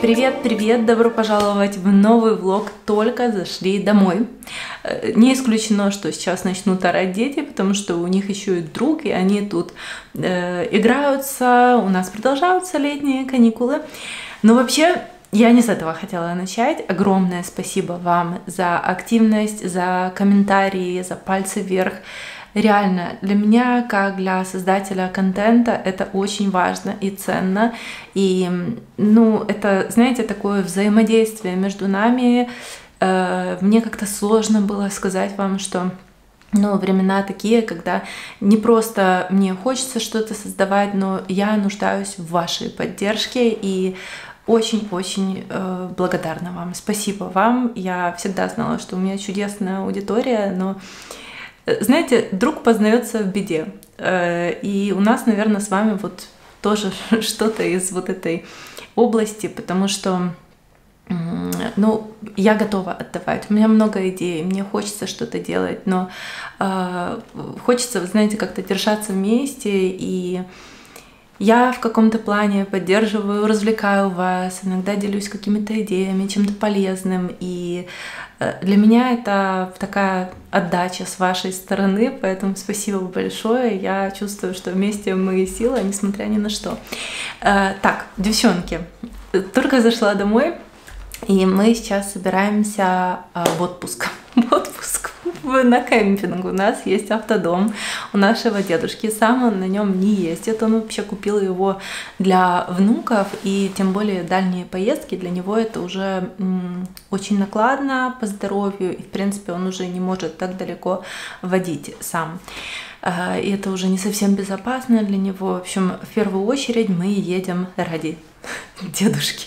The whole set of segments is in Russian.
Привет-привет! Добро пожаловать в новый влог «Только зашли домой». Не исключено, что сейчас начнут орать дети, потому что у них еще и друг, и они тут играются, у нас продолжаются летние каникулы. Но вообще, я не с этого хотела начать. Огромное спасибо вам за активность, за комментарии, за пальцы вверх. Реально, для меня, как для создателя контента, это очень важно и ценно. И, ну, это, знаете, такое взаимодействие между нами. Мне как-то сложно было сказать вам, что... Но времена такие, когда не просто мне хочется что-то создавать, но я нуждаюсь в вашей поддержке и... Очень-очень благодарна вам. Спасибо вам. Я всегда знала, что у меня чудесная аудитория, но, знаете, друг познается в беде. И у нас, наверное, с вами вот тоже что-то из вот этой области, потому что, ну, я готова отдавать. У меня много идей, мне хочется что-то делать, но хочется, вы знаете, как-то держаться вместе и... Я в каком-то плане поддерживаю, развлекаю вас, иногда делюсь какими-то идеями, чем-то полезным. И для меня это такая отдача с вашей стороны, поэтому спасибо большое. Я чувствую, что вместе мы сила, несмотря ни на что. Так, девчонки, только зашла домой, и мы сейчас собираемся в отпуск. На кемпинг. У нас есть автодом у нашего дедушки. Сам он на нем не ездит. Он вообще купил его для внуков. И тем более дальние поездки для него это уже очень накладно по здоровью. И в принципе он уже не может так далеко водить сам. И это уже не совсем безопасно для него. В общем, в первую очередь мы едем ради дедушки.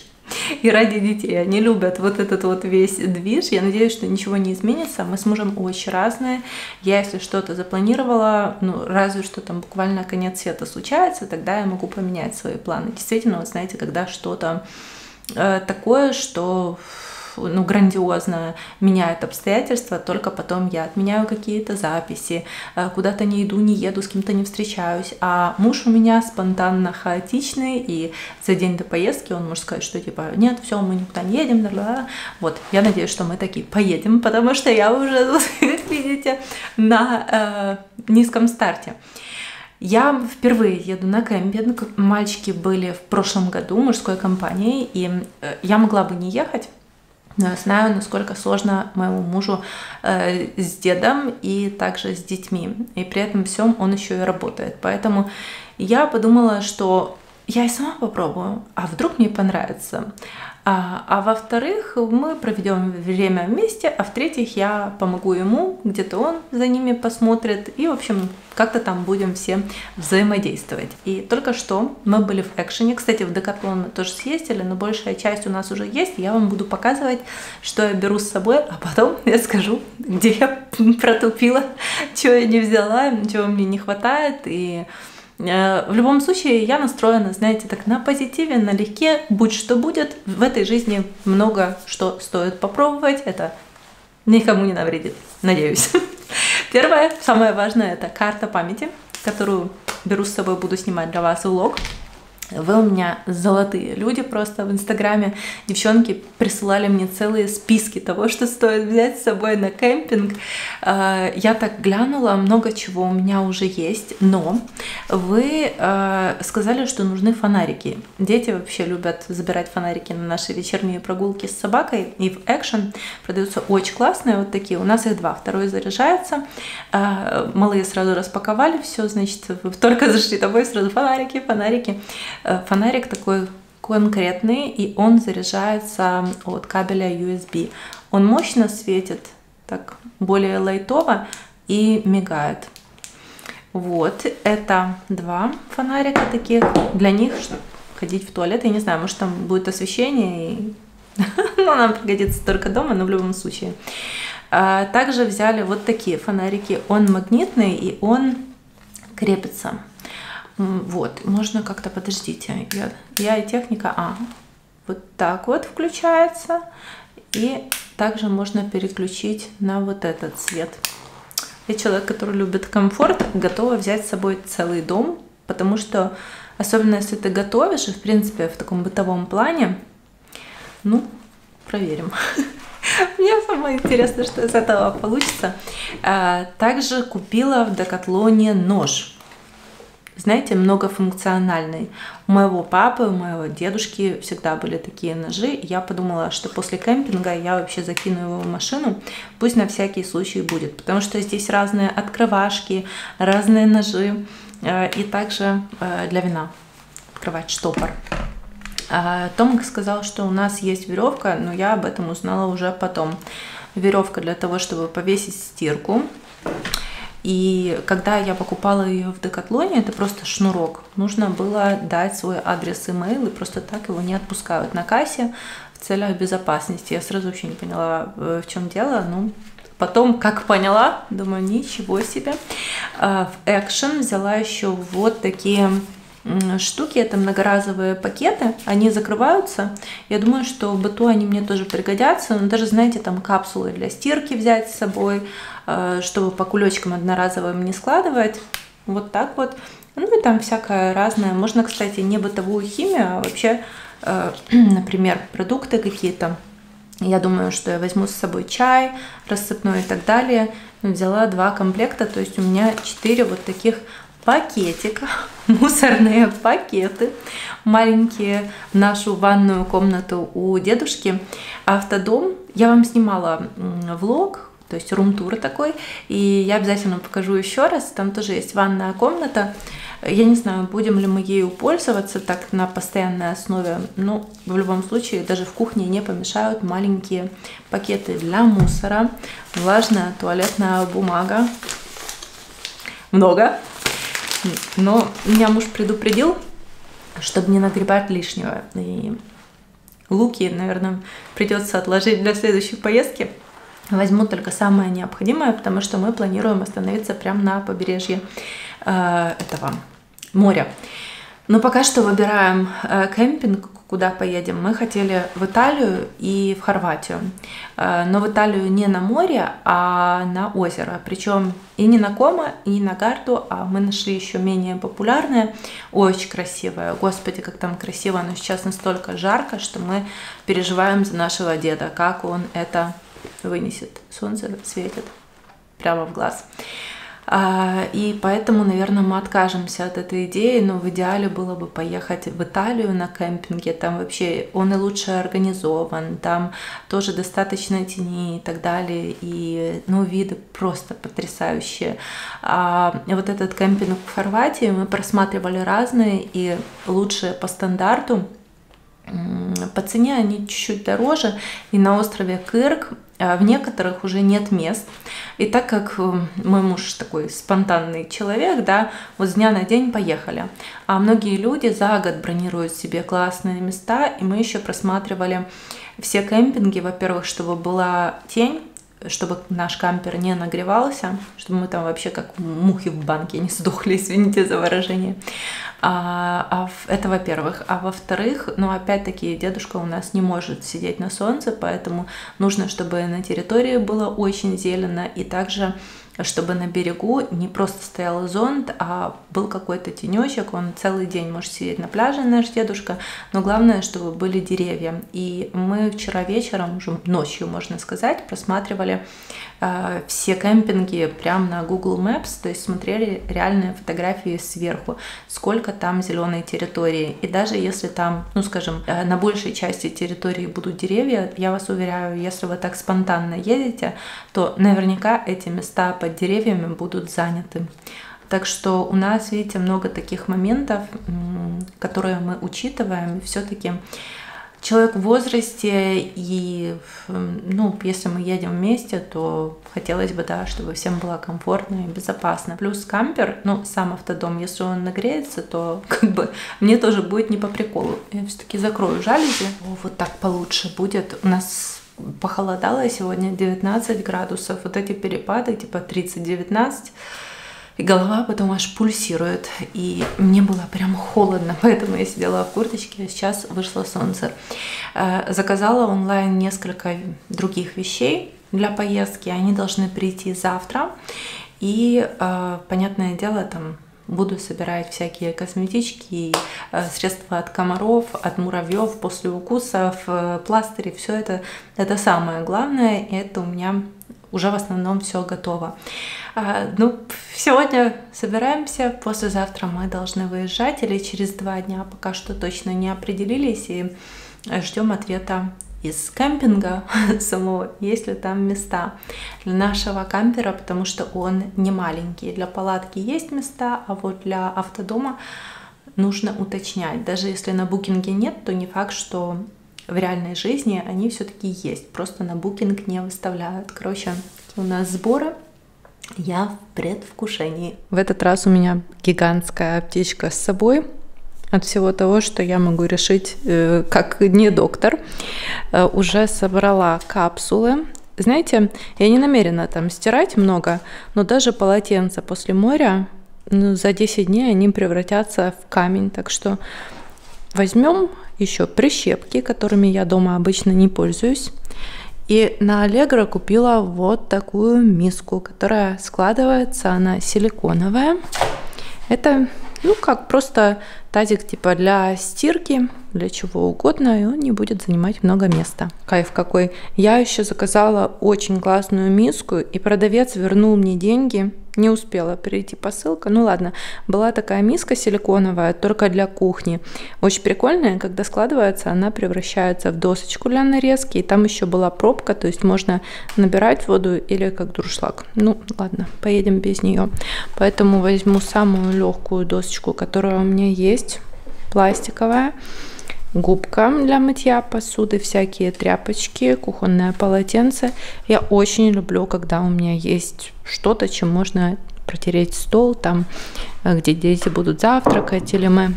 И ради детей. Они любят вот этот вот весь движ. Я надеюсь, что ничего не изменится. Мы с мужем очень разные. Я, если что-то запланировала, ну, разве что там буквально конец света случается, тогда я могу поменять свои планы. Действительно, вот знаете, когда что-то такое, что... ну, грандиозно меняют обстоятельства, только потом я отменяю какие-то записи, куда-то не иду, не еду, с кем-то не встречаюсь, а муж у меня спонтанно хаотичный, и за день до поездки он может сказать, что типа, нет, все, мы никуда не едем, да-да-да. Вот, я надеюсь, что мы такие поедем, потому что я уже, видите, на низком старте. Я впервые еду на кемпинг, мальчики были в прошлом году мужской компанией, и я могла бы не ехать, но я знаю, насколько сложно моему мужу с дедом и также с детьми. И при этом всем он еще и работает. Поэтому я подумала, что я и сама попробую, а вдруг мне понравится. А во-вторых, мы проведем время вместе, а в-третьих, я помогу ему, где-то он за ними посмотрит. И, в общем, как-то там будем все взаимодействовать. И только что мы были в экшене. Кстати, в Декатлон мы тоже съездили, но большая часть у нас уже есть. Я вам буду показывать, что я беру с собой, а потом я скажу, где я протупила, чего я не взяла, чего мне не хватает. И... В любом случае, я настроена, знаете, так на позитиве, налегке, будь что будет. В этой жизни много что стоит попробовать, это никому не навредит, надеюсь. Первое, самое важное, это карта памяти, которую беру с собой, буду снимать для вас влог. Вы у меня золотые люди просто в Инстаграме. Девчонки присылали мне целые списки того, что стоит взять с собой на кемпинг. Я так глянула, много чего у меня уже есть, но вы сказали, что нужны фонарики. Дети вообще любят забирать фонарики на наши вечерние прогулки с собакой. И в экшен продаются очень классные вот такие. У нас их два. Второй заряжается. Малые сразу распаковали все, значит, только зашли домой, сразу фонарики, фонарики. Фонарик такой конкретный, и он заряжается от кабеля USB. Он мощно светит, так более лайтово, и мигает. Вот, это два фонарика таких. Для них ходить в туалет, я не знаю, может там будет освещение, и... но нам пригодится только дома, но в любом случае. Также взяли вот такие фонарики. Он магнитный, и он крепится. Вот, можно как-то, подождите, я и техника, вот так вот включается, и также можно переключить на вот этот цвет. Я человек, который любит комфорт, готова взять с собой целый дом, потому что, особенно если ты готовишь, и в принципе в таком бытовом плане, ну, проверим. Мне самое интересное, что из этого получится. Также купила в Декатлоне нож. Знаете, многофункциональный. У моего папы, у моего дедушки всегда были такие ножи. Я подумала, что после кемпинга я вообще закину его в машину. Пусть на всякий случай будет. Потому что здесь разные открывашки, разные ножи. И также для вина открывать штопор. Томик сказал, что у нас есть веревка, но я об этом узнала уже потом. Веревка для того, чтобы повесить стирку. И когда я покупала ее в Декатлоне, это просто шнурок. Нужно было дать свой адрес, имейл, и просто так его не отпускают на кассе в целях безопасности. Я сразу вообще не поняла, в чем дело. Ну, потом, как поняла, думаю, ничего себе. В Action взяла еще вот такие штуки. Это многоразовые пакеты. Они закрываются. Я думаю, что в быту они мне тоже пригодятся. Но даже, знаете, там капсулы для стирки взять с собой, чтобы по кулечкам одноразовым не складывать. Вот так вот. Ну и там всякое разное. Можно, кстати, не бытовую химию, а вообще, например, продукты какие-то. Я думаю, что я возьму с собой чай, рассыпной и так далее. Взяла 2 комплекта. То есть у меня 4 вот таких пакетика, мусорные пакеты, маленькие, в нашу ванную комнату у дедушки, автодом. Я вам снимала влог, то есть рум-тур такой, и я обязательно покажу еще раз, там тоже есть ванная комната. Я не знаю, будем ли мы ею пользоваться так на постоянной основе, но в любом случае даже в кухне не помешают маленькие пакеты для мусора, влажная туалетная бумага, много. Но меня муж предупредил, чтобы не нагребать лишнего. И луки, наверное, придется отложить для следующей поездки. Возьму только самое необходимое, потому что мы планируем остановиться прямо на побережье этого моря. Но пока что выбираем кемпинг, куда поедем. Мы хотели в Италию и в Хорватию. Но в Италию не на море, а на озеро. Причем и не на Комо, и на Гарду, а мы нашли еще менее популярное. Очень красивое. Господи, как там красиво. Но сейчас настолько жарко, что мы переживаем за нашего деда. Как он это вынесет. Солнце светит прямо в глаз. И поэтому, наверное, мы откажемся от этой идеи, но в идеале было бы поехать в Италию на кемпинге, там вообще он и лучше организован, там тоже достаточно тени и так далее, и, ну, виды просто потрясающие. А вот этот кемпинг в Хорватии мы просматривали разные и лучшие по стандарту. По цене они чуть-чуть дороже, и на острове Кырк в некоторых уже нет мест. И так как мой муж такой спонтанный человек, да, вот с дня на день поехали. А многие люди за год бронируют себе классные места, и мы еще просматривали все кемпинги, во-первых, чтобы была тень, чтобы наш кампер не нагревался, чтобы мы там вообще как мухи в банке не сдохли, извините за выражение. Это во-первых. А во-вторых, ну опять-таки дедушка у нас не может сидеть на солнце, поэтому нужно, чтобы на территории было очень зелено, и также, чтобы на берегу не просто стоял зонт, а был какой-то тенечек, он целый день может сидеть на пляже, наш дедушка, но главное, чтобы были деревья. И мы вчера вечером, уже ночью, можно сказать, просматривали все кемпинги прямо на Google Maps, то есть смотрели реальные фотографии сверху, сколько там зеленой территории. И даже если там, ну скажем, на большей части территории будут деревья, я вас уверяю, если вы так спонтанно едете, то наверняка эти места под деревьями будут заняты. Так что у нас, видите, много таких моментов, которые мы учитываем. Все-таки человек в возрасте, и, ну, если мы едем вместе, то хотелось бы, да, чтобы всем было комфортно и безопасно. Плюс кампер, ну, сам автодом, если он нагреется, то как бы мне тоже будет не по приколу. Я все-таки закрою жалюзи. Вот так получше будет. У нас похолодало сегодня, 19 градусов, вот эти перепады типа 30-19, и голова потом аж пульсирует, и мне было прям холодно, поэтому я сидела в курточке, а сейчас вышло солнце. Заказала онлайн несколько других вещей для поездки, они должны прийти завтра. И, понятное дело, там буду собирать всякие косметички, средства от комаров, от муравьев, после укусов, пластыри. Все это самое главное, и это у меня уже в основном все готово. Ну, сегодня собираемся, послезавтра мы должны выезжать, или через 2 дня, пока что точно не определились, и ждем ответа из кемпинга самого, есть ли там места для нашего кампера, потому что он не маленький. Для палатки есть места, а вот для автодома нужно уточнять. Даже если на букинге нет, то не факт, что в реальной жизни они все-таки есть, просто на букинг не выставляют. Короче, у нас сборы, я в предвкушении. В этот раз у меня гигантская аптечка с собой от всего того, что я могу решить как не доктор. Уже собрала капсулы. Знаете, я не намерена там стирать много, но даже полотенца после моря, ну, за 10 дней они превратятся в камень, так что возьмем еще прищепки, которыми я дома обычно не пользуюсь. И на Allegro купила вот такую миску, которая складывается, она силиконовая. Это, ну, как просто тазик типа для стирки, для чего угодно, и он не будет занимать много места. Кайф какой! Я еще заказала очень классную миску, и продавец вернул мне деньги. Не успела перейти посылка. Ну ладно, была такая миска силиконовая, только для кухни. Очень прикольная, когда складывается, она превращается в досочку для нарезки. И там еще была пробка, то есть можно набирать воду или как дуршлаг. Ну ладно, поедем без нее. Поэтому возьму самую легкую досочку, которая у меня есть. Пластиковая. Губка для мытья посуды, всякие тряпочки, кухонное полотенце. Я очень люблю, когда у меня есть что-то, чем можно протереть стол, там, где дети будут завтракать или мы.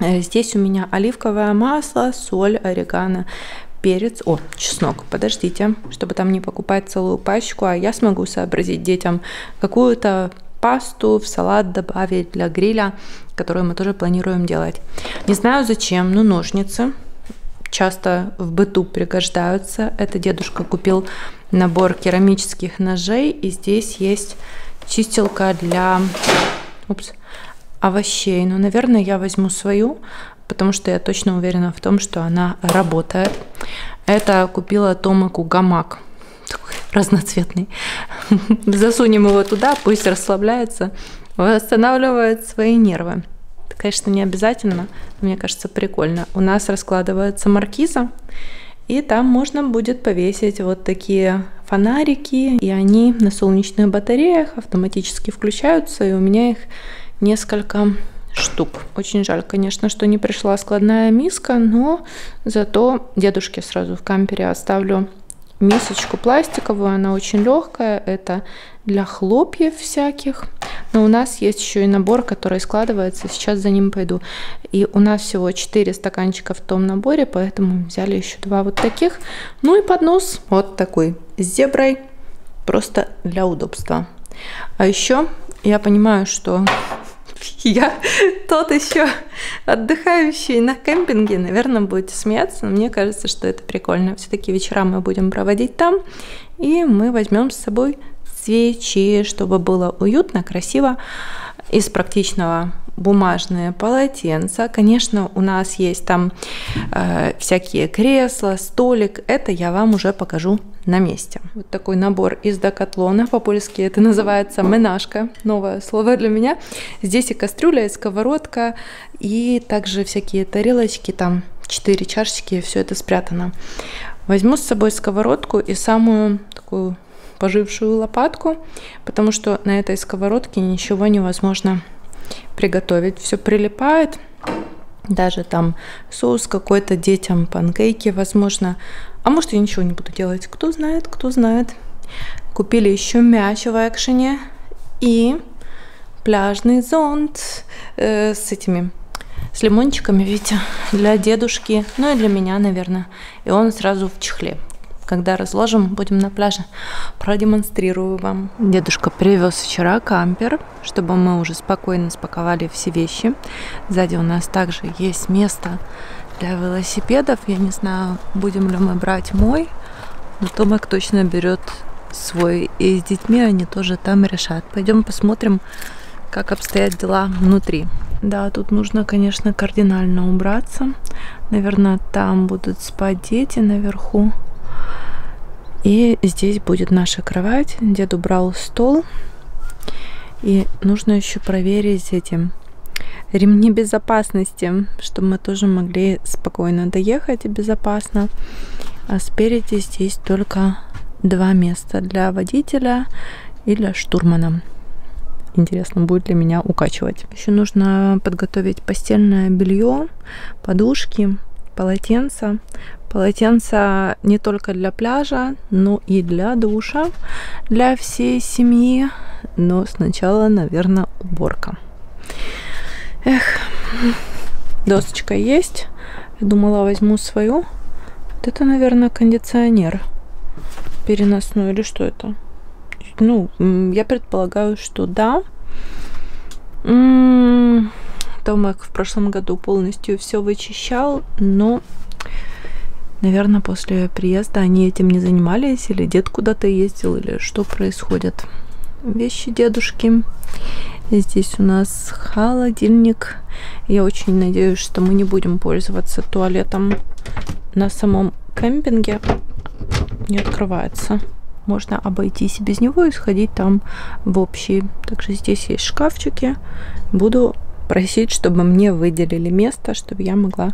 Здесь у меня оливковое масло, соль, орегано, перец. О, чеснок. Подождите, чтобы там не покупать целую пачку, а я смогу сообразить детям какую-то пасту в салат добавить для гриля, которую мы тоже планируем делать. Не знаю зачем, но ножницы часто в быту пригождаются. Это дедушка купил набор керамических ножей, и здесь есть чистилка для овощей. Но, наверное, я возьму свою, потому что я точно уверена в том, что она работает. Это купила Томаку гамак. Такой разноцветный. Засунем его туда, пусть расслабляется, восстанавливает свои нервы. Это, конечно, не обязательно, но мне кажется, прикольно. У нас раскладывается маркиза, и там можно будет повесить вот такие фонарики, и они на солнечных батареях автоматически включаются, и у меня их несколько штук. Очень жаль, конечно, что не пришла складная миска, но зато дедушке сразу в кампере оставлю мисочку пластиковую, она очень легкая, это для хлопьев всяких. Но у нас есть еще и набор, который складывается, сейчас за ним пойду. И у нас всего 4 стаканчика в том наборе, поэтому взяли еще 2 вот таких. Ну и поднос вот такой с зеброй, просто для удобства. А еще я понимаю, что я тот еще отдыхающий на кемпинге, наверное, будете смеяться, но мне кажется, что это прикольно. Все-таки вечера мы будем проводить там, и мы возьмем с собой свечи, чтобы было уютно, красиво. Из практичного бумажные полотенца. Конечно, у нас есть там всякие кресла, столик. Это я вам уже покажу на месте. Вот такой набор из Декатлона. По-польски это называется менашка. Новое слово для меня. Здесь и кастрюля, и сковородка, и также всякие тарелочки. Там 4 чашечки, все это спрятано. Возьму с собой сковородку и самую такую пожившую лопатку, потому что на этой сковородке ничего невозможно приготовить. Все прилипает, даже там соус какой-то детям, панкейки, возможно. А может, я ничего не буду делать, кто знает, кто знает. Купили еще мяч в экшене и пляжный зонт с лимончиками, видите, для дедушки, ну и для меня, наверное. И он сразу в чехле. Когда разложим, будем на пляже, продемонстрирую вам. Дедушка привез вчера кампер, чтобы мы уже спокойно спаковали все вещи. Сзади у нас также есть место для велосипедов. Я не знаю, будем ли мы брать мой, но Томик точно берет свой, и с детьми они тоже там решат. Пойдем посмотрим, как обстоят дела внутри. Да, тут нужно, конечно, кардинально убраться. Наверное, там будут спать дети наверху. И здесь будет наша кровать. Дед убрал стол. И нужно еще проверить эти ремни безопасности, чтобы мы тоже могли спокойно доехать и безопасно. А спереди здесь только два места для водителя и для штурмана. Интересно, будет ли меня укачивать. Еще нужно подготовить постельное белье, подушки, полотенца. Полотенца не только для пляжа, но и для душа, для всей семьи. Но сначала, наверное, уборка. Эх, досочка есть. Я думала, возьму свою. Вот это, наверное, кондиционер переносной или что это? Ну, я предполагаю, что да. Томик в прошлом году полностью все вычищал, но, наверное, после приезда они этим не занимались, или дед куда-то ездил, или что происходит. Вещи дедушки. Здесь у нас холодильник. Я очень надеюсь, что мы не будем пользоваться туалетом на самом кемпинге. Не открывается. Можно обойтись без него и сходить там в общий. Также здесь есть шкафчики. Буду просить, чтобы мне выделили место, чтобы я могла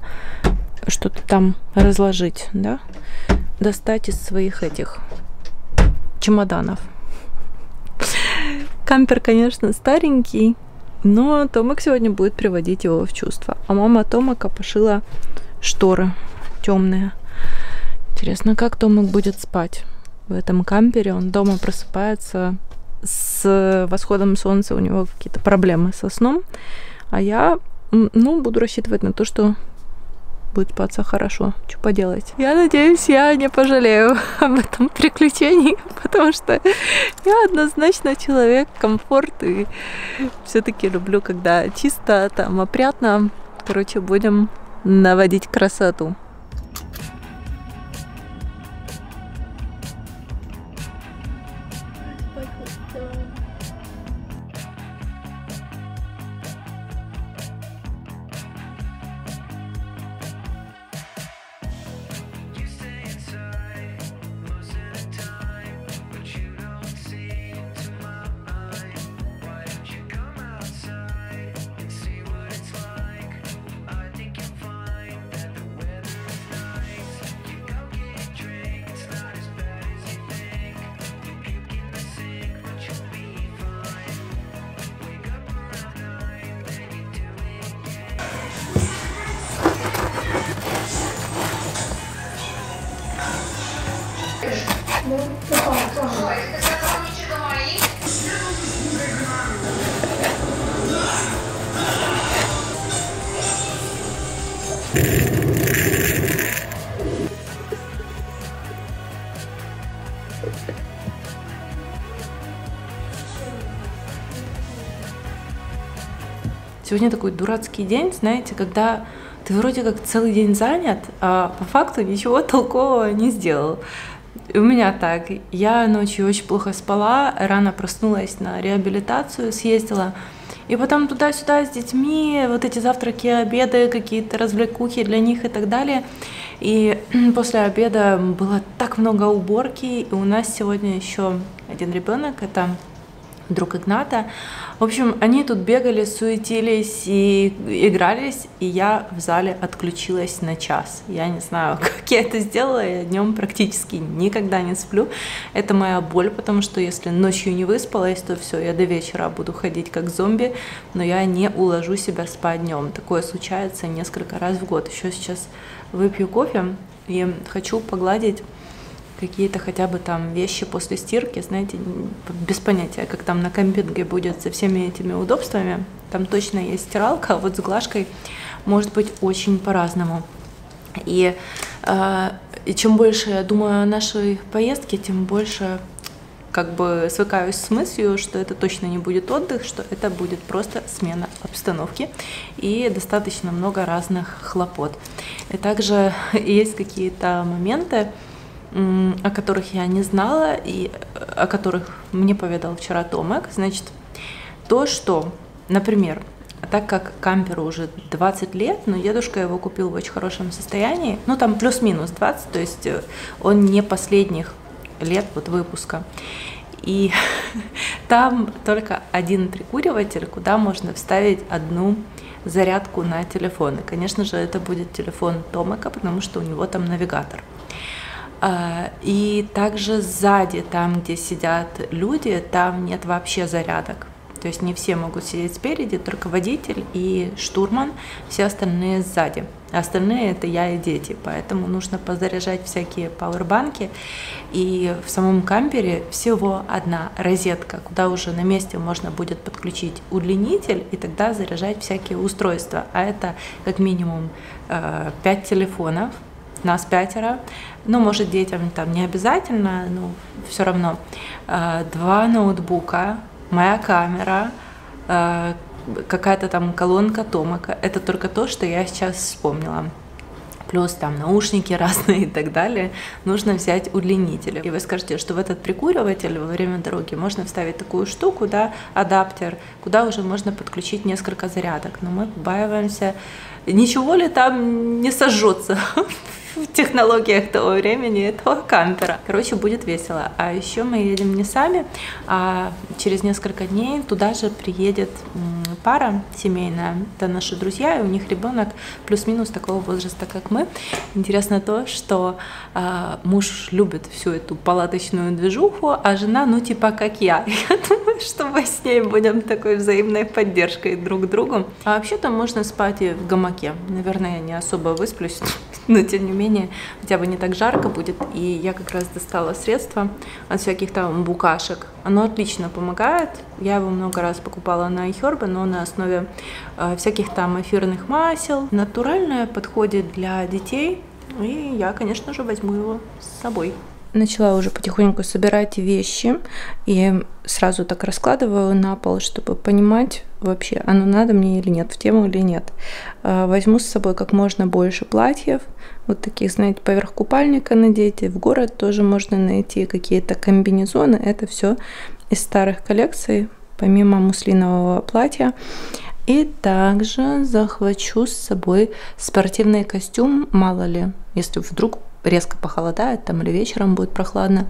что-то там разложить, да? Достать из своих этих чемоданов. Кампер, конечно, старенький, но Томик сегодня будет приводить его в чувство. А мама Томика пошила шторы темные. Интересно, как Томик будет спать в этом кампере. Он дома просыпается с восходом солнца, у него какие-то проблемы со сном. А я, буду рассчитывать на то, что будет спаться хорошо. Что поделать? Я надеюсь, я не пожалею об этом приключении, потому что я однозначно человек комфорт и все-таки люблю, когда чисто, там опрятно. Короче, будем наводить красоту. Сегодня такой дурацкий день, знаете, когда ты вроде как целый день занят, а по факту ничего толкового не сделал. У меня так. Я ночью очень плохо спала, рано проснулась, на реабилитацию съездила. И потом туда-сюда с детьми, вот эти завтраки, обеды, какие-то развлекухи для них и так далее. И после обеда было так много уборки. И у нас сегодня еще один ребенок, это друг Игната. В общем, они тут бегали, суетились и игрались, и я в зале отключилась на час. Я не знаю, как я это сделала, я днем практически никогда не сплю. Это моя боль, потому что если ночью не выспалась, то все, я до вечера буду ходить как зомби, но я не уложу себя спать днем. Такое случается несколько раз в год. Еще сейчас выпью кофе и хочу погладить какие-то хотя бы там вещи после стирки, знаете, без понятия, как там на кемпинге будет со всеми этими удобствами. Там точно есть стиралка, а вот с глажкой может быть очень по-разному. И чем больше я думаю о нашей поездке, тем больше как бы свыкаюсь с мыслью, что это точно не будет отдых, что это будет просто смена обстановки и достаточно много разных хлопот. И также есть какие-то моменты, о которых я не знала и о которых мне поведал вчера Томек. Значит, то, что, например, так как камперу уже 20 лет, но дедушка его купил в очень хорошем состоянии, ну там плюс-минус 20, то есть он не последних лет вот выпуска. И там только один прикуриватель, куда можно вставить одну зарядку на телефон. И, конечно же, это будет телефон Томека, потому что у него там навигатор. И также сзади, там, где сидят люди, там нет вообще зарядок. То есть не все могут сидеть спереди, только водитель и штурман, все остальные сзади. Остальные — это я и дети, поэтому нужно позаряжать всякие пауэрбанки. И в самом кампере всего одна розетка, куда уже на месте можно будет подключить удлинитель и тогда заряжать всякие устройства. А это как минимум 5 телефонов, нас 5, ну, может, детям там не обязательно, но все равно. 2 ноутбука, моя камера, какая-то там колонка Томека. Это только то, что я сейчас вспомнила. Плюс там наушники разные и так далее. Нужно взять удлинитель. И вы скажете, что в этот прикуриватель во время дороги можно вставить такую штуку, да, адаптер, куда уже можно подключить несколько зарядок. Но мы побаиваемся, ничего ли там не сожжется в технологиях того времени, этого кампера. Короче, будет весело. А еще мы едем не сами, а через несколько дней туда же приедет пара семейная, это наши друзья, и у них ребенок плюс-минус такого возраста, как мы. Интересно то, что муж любит всю эту палаточную движуху, а жена, ну, типа, как я. Я думаю, что мы с ней будем такой взаимной поддержкой друг другу. А вообще-то можно спать и в гамаке. Наверное, я не особо высплюсь, но тем не менее, хотя бы не так жарко будет. И я как раз достала средство от всяких там букашек. Оно отлично помогает. Я его много раз покупала на iHerb, но на основе всяких там эфирных масел. Натуральное подходит для детей. И я, конечно же, возьму его с собой. Начала уже потихоньку собирать вещи. И сразу так раскладываю на пол, чтобы понимать вообще, оно надо мне или нет, в тему или нет. Возьму с собой как можно больше платьев. Вот таких, знаете, поверх купальника надеть. И в город тоже можно найти какие-то комбинезоны. Это все из старых коллекций, помимо муслинового платья. И также захвачу с собой спортивный костюм, мало ли, если вдруг резко похолодает там или вечером будет прохладно.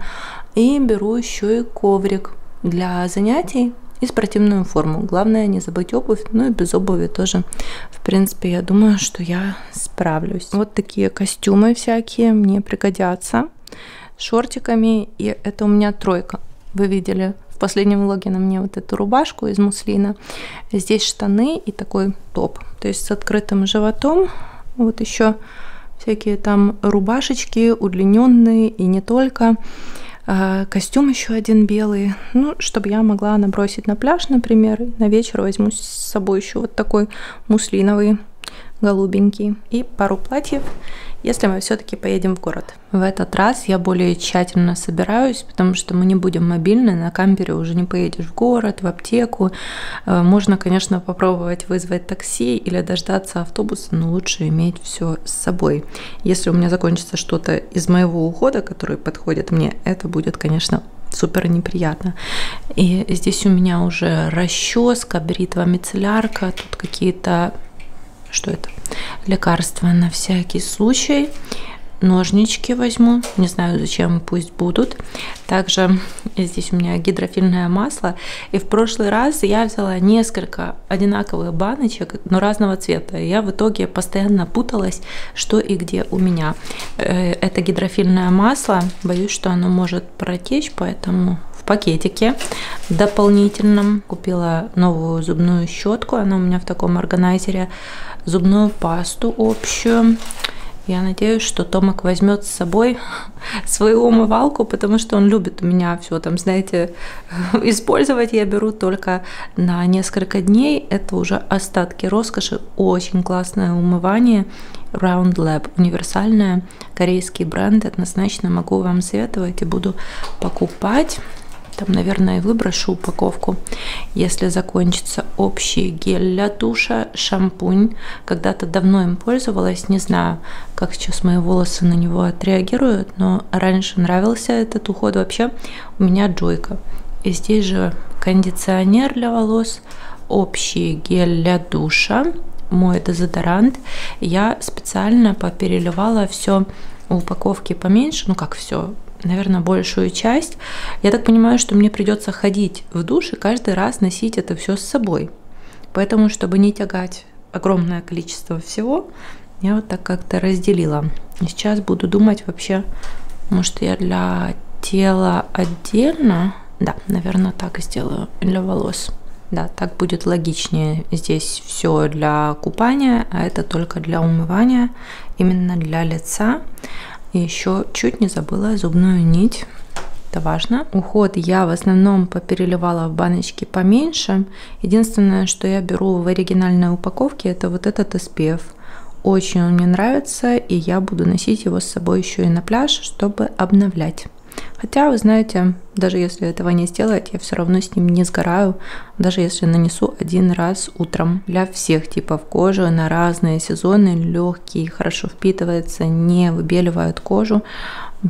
И беру еще и коврик для занятий и спортивную форму. Главное не забыть обувь, ну и без обуви тоже, в принципе, я думаю, что я справлюсь. Вот такие костюмы всякие мне пригодятся, шортиками, и это у меня 3. Вы видели в последнем влоге на мне вот эту рубашку из муслина. Здесь штаны и такой топ, то есть с открытым животом. Вот еще всякие там рубашечки удлиненные и не только. Костюм еще один белый, ну, чтобы я могла набросить на пляж, например. На вечер возьму с собой еще вот такой муслиновый, голубенький. И пару платьев, если мы все-таки поедем в город. В этот раз я более тщательно собираюсь, потому что мы не будем мобильны, на кампере уже не поедешь в город, в аптеку. Можно, конечно, попробовать вызвать такси или дождаться автобуса, но лучше иметь все с собой. Если у меня закончится что-то из моего ухода, который подходит мне, это будет, конечно, супер неприятно. И здесь у меня уже расческа, бритва, мицеллярка, тут какие-то... Что это? Лекарства на всякий случай. Ножнички возьму. Не знаю, зачем, пусть будут. Также здесь у меня гидрофильное масло. И в прошлый раз я взяла несколько одинаковых баночек, но разного цвета. И я в итоге постоянно путалась, что и где у меня. Это гидрофильное масло. Боюсь, что оно может протечь, поэтому... пакетике дополнительном купила новую зубную щетку, она у меня в таком органайзере, зубную пасту общую. Я надеюсь, что Томик возьмет с собой свою умывалку, потому что он любит у меня все там, знаете, использовать. Я беру только на несколько дней, это уже остатки роскоши. Очень классное умывание, Round Lab, универсальное, корейский бренд, однозначно могу вам советовать и буду покупать. Там, наверное, выброшу упаковку. Если закончится общий гель для душа, шампунь. Когда-то давно им пользовалась. Не знаю, как сейчас мои волосы на него отреагируют, но раньше нравился этот уход вообще. У меня Джойка. И здесь же кондиционер для волос, общий гель для душа, мой дезодорант. Я специально попереливала все упаковки поменьше, ну как все, наверное, большую часть. Я так понимаю, что мне придется ходить в душ и каждый раз носить это все с собой. Поэтому, чтобы не тягать огромное количество всего, я вот так как-то разделила. Сейчас буду думать вообще, может, я для тела отдельно, да, наверное, так и сделаю, для волос. Да, так будет логичнее. Здесь все для купания, а это только для умывания, именно для лица. И еще чуть не забыла зубную нить. Это важно. Уход я в основном попереливала в баночки поменьше. Единственное, что я беру в оригинальной упаковке, это вот этот SPF. Очень он мне нравится, и я буду носить его с собой еще и на пляж, чтобы обновлять. Хотя, вы знаете, даже если этого не сделать, я все равно с ним не сгораю, даже если нанесу один раз утром. Для всех типов кожи, на разные сезоны, легкий, хорошо впитывается, не выбеливает кожу.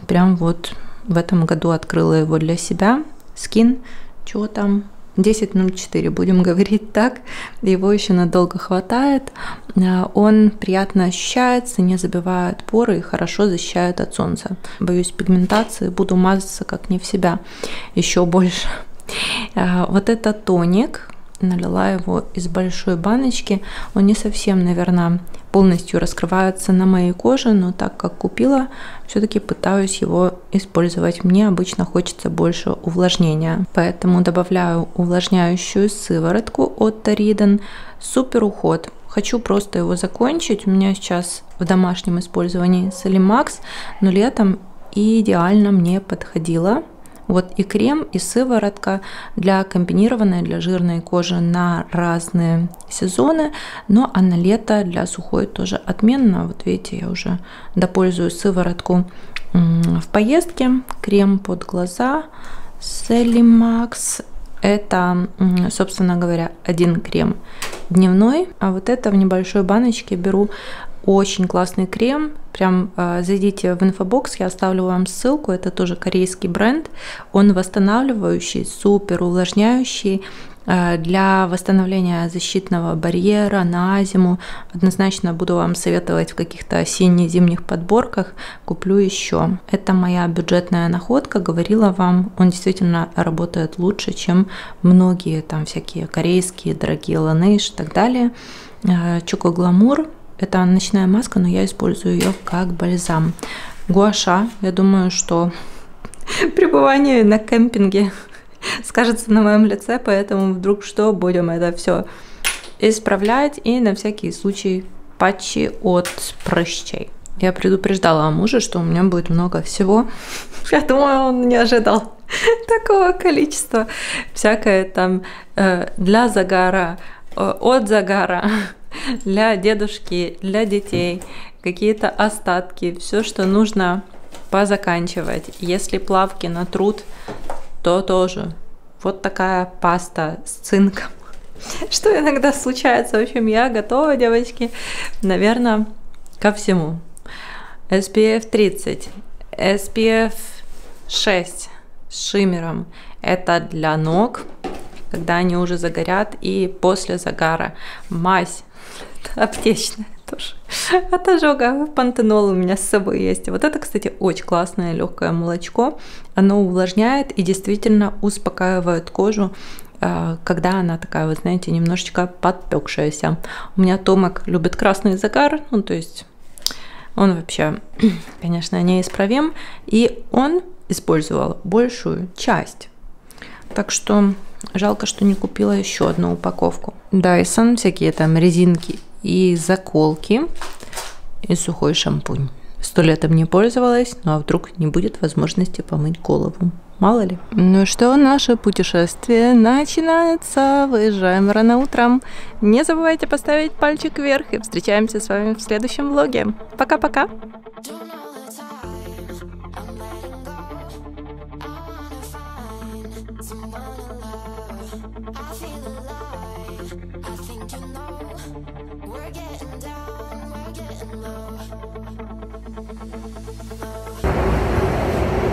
Прям вот в этом году открыла его для себя. Skin, что там? 1004, будем говорить так. Его еще надолго хватает. Он приятно ощущается, не забивает поры и хорошо защищает от солнца. Боюсь пигментации, буду мазаться как не в себя, еще больше. Вот это тоник. Налила его из большой баночки. Он не совсем, наверное, полностью раскрывается на моей коже, но так как купила, все-таки пытаюсь его использовать. Мне обычно хочется больше увлажнения, поэтому добавляю увлажняющую сыворотку от Torriden. Супер уход. Хочу просто его закончить. У меня сейчас в домашнем использовании Celimax, но летом идеально мне подходило. Вот и крем, и сыворотка для комбинированной, для жирной кожи на разные сезоны, но а на лето для сухой тоже отменно. Вот видите, я уже допользую сыворотку в поездке, крем под глаза Celimax. Это, собственно говоря, один крем дневной, а вот это в небольшой баночке беру. Очень классный крем, прям зайдите в инфобокс, я оставлю вам ссылку, это тоже корейский бренд, он восстанавливающий, супер увлажняющий, для восстановления защитного барьера на зиму, однозначно буду вам советовать в каких-то осенне-зимних подборках, куплю еще. Это моя бюджетная находка, говорила вам, он действительно работает лучше, чем многие там всякие корейские, дорогие Laneige и так далее. Choco Glamour. Это ночная маска, но я использую ее как бальзам. Гуаша. Я думаю, что пребывание на кемпинге скажется на моем лице, поэтому вдруг что, будем это все исправлять. И на всякий случай патчи от прыщей. Я предупреждала мужа, что у меня будет много всего. Я думаю, он не ожидал такого количества. Всякое там для загара, от загара, для дедушки, для детей, какие-то остатки, все, что нужно позаканчивать. Если плавки на труд, то тоже. Вот такая паста с цинком, что иногда случается. В общем, я готова, девочки, наверное, ко всему. SPF 30, SPF 6 с шиммером. Это для ног, когда они уже загорят, и после загара мазь. Аптечная тоже. От ожога. Пантенол у меня с собой есть. Вот это, кстати, очень классное легкое молочко. Оно увлажняет и действительно успокаивает кожу, когда она такая, вы знаете, немножечко подпекшаяся. У меня Томик любит красный загар. Ну, то есть он вообще, конечно, неисправим. И он использовал большую часть. Так что жалко, что не купила еще одну упаковку. Dyson, всякие там резинки и заколки, и сухой шампунь. 100 летом не пользовалась, ну а вдруг не будет возможности помыть голову. Мало ли. Ну что, наше путешествие начинается. Выезжаем рано утром. Не забывайте поставить пальчик вверх. И встречаемся с вами в следующем влоге. Пока-пока!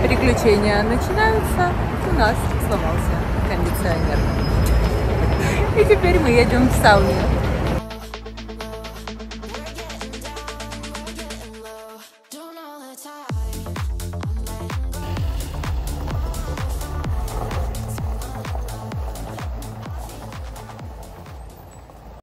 Приключения начинаются. У нас сломался кондиционер. И теперь мы едем в сауну.